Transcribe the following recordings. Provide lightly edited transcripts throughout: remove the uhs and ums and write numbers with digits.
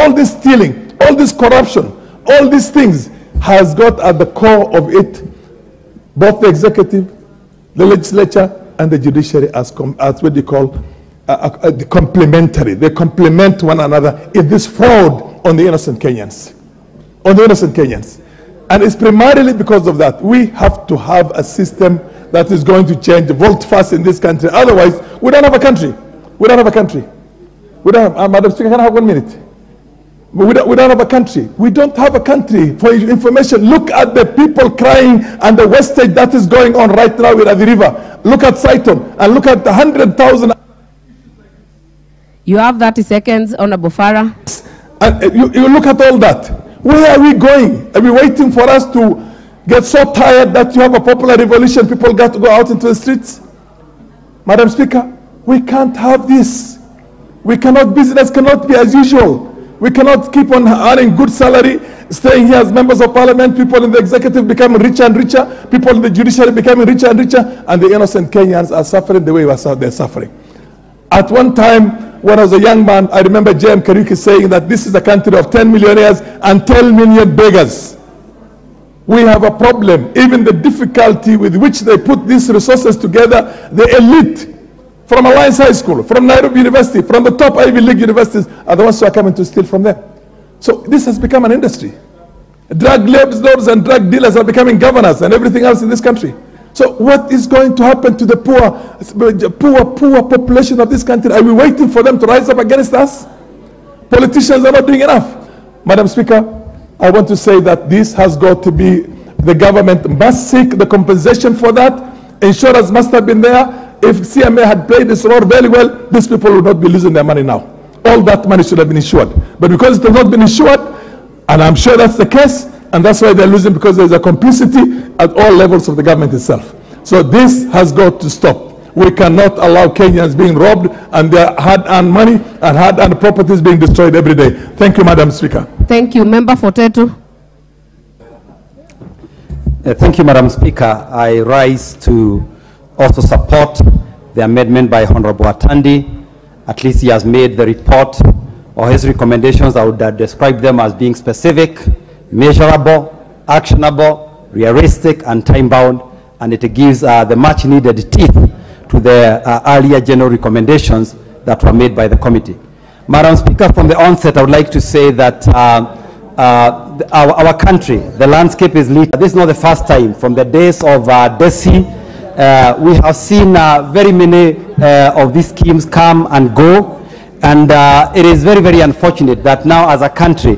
all this stealing, all this corruption, all these things has got at the core of it both the executive, the legislature, and the judiciary as what they call the complementary. They complement one another in this fraud on the innocent Kenyans. On the innocent Kenyans. And it's primarily because of that. We have to have a system that is going to change, vote fast in this country. Otherwise, we don't have a country. We don't have a country. We don't have, Madam Speaker, can I have 1 minute? We don't have a country. We don't have a country. For information, look at the people crying and the wastage that is going on right now with Adiriva. Look at Cytonn and look at the 100,000. You have 30 seconds, Honorable Bufara. And you look at all that. Where are we going? Are we waiting for us to get so tired that you have a popular revolution, people got to go out into the streets? Madam Speaker, we can't have this. We cannot, business cannot be as usual. We cannot keep on earning good salary, staying here as members of parliament, people in the executive becoming richer and richer, people in the judiciary becoming richer and richer, and the innocent Kenyans are suffering the way they're suffering. At one time, when I was a young man, I remember J.M. Karuki saying that this is a country of 10 millionaires and 10 million beggars. We have a problem. Even the difficulty with which they put these resources together, the elite, from Alliance High School, from Nairobi University, from the top Ivy League universities are the ones who are coming to steal from them. So this has become an industry. Drug lords and drug dealers are becoming governors and everything else in this country. So what is going to happen to the poor population of this country? Are we waiting for them to rise up against us? Politicians are not doing enough. Madam Speaker, I want to say that this has got to be, the government must seek the compensation for that. Insurance must have been there. If CMA had played this role very well, these people would not be losing their money now. All that money should have been insured. But because it has not been insured, and I'm sure that's the case, and that's why they're losing, because there's a complicity at all levels of the government itself. So this has got to stop. We cannot allow Kenyans being robbed and their hard-earned money and hard-earned properties being destroyed every day. Thank you, Madam Speaker. Thank you. Member for Tetu. Thank you, Madam Speaker. I rise to also support the amendment by Honorable Atandi. At least he has made the report or his recommendations. I would describe them as being specific, measurable, actionable, realistic, and time-bound, and it gives the much-needed teeth to the earlier general recommendations that were made by the committee. Madam Speaker, from the onset, I would like to say that our country, the landscape is lit. This is not the first time. From the days of DCI, we have seen very many of these schemes come and go, and it is very, very unfortunate that now as a country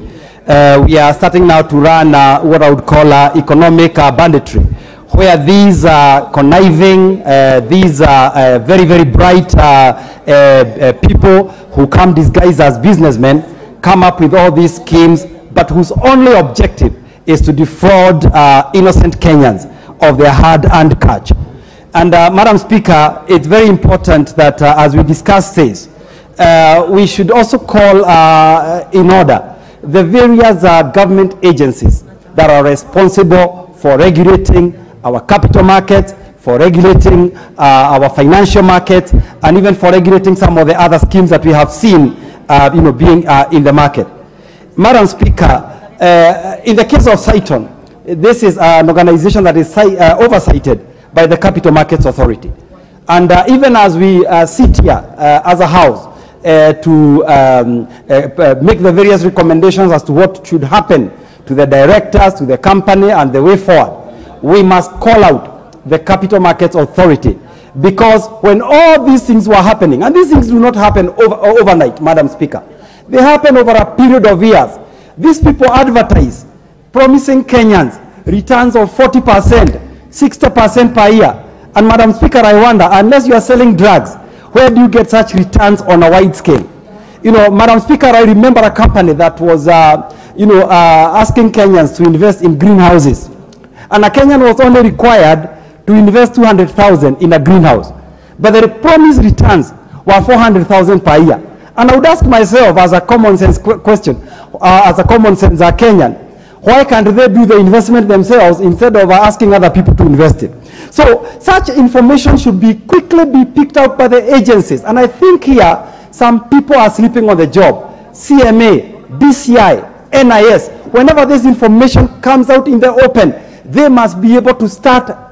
we are starting now to run what I would call economic banditry, where these conniving, very, very bright people who come disguised as businessmen come up with all these schemes, but whose only objective is to defraud innocent Kenyans of their hard-earned cash. And Madam Speaker, it's very important that as we discuss this, we should also call in order the various government agencies that are responsible for regulating our capital markets, for regulating our financial markets, and even for regulating some of the other schemes that we have seen being in the market. Madam Speaker, in the case of Cytonn, this is an organization that is oversighted by the Capital Markets Authority. And even as we sit here as a house to make the various recommendations as to what should happen to the directors, to the company, and the way forward, we must call out the Capital Markets Authority. Because when all these things were happening, and these things do not happen overnight, Madam Speaker, they happen over a period of years. These people advertise, promising Kenyans returns of 40%, 60% per year. And Madam Speaker, I wonder, unless you are selling drugs, where do you get such returns on a wide scale? You know, Madam Speaker, I remember a company that was, asking Kenyans to invest in greenhouses. And a Kenyan was only required to invest 200,000 in a greenhouse. But the promised returns were 400,000 per year. And I would ask myself as a common sense question, as a common sense Kenyan, why can't they do the investment themselves instead of asking other people to invest it? So such information should be quickly be picked up by the agencies. And I think here some people are sleeping on the job. CMA, DCI, NIS, whenever this information comes out in the open, they must be able to start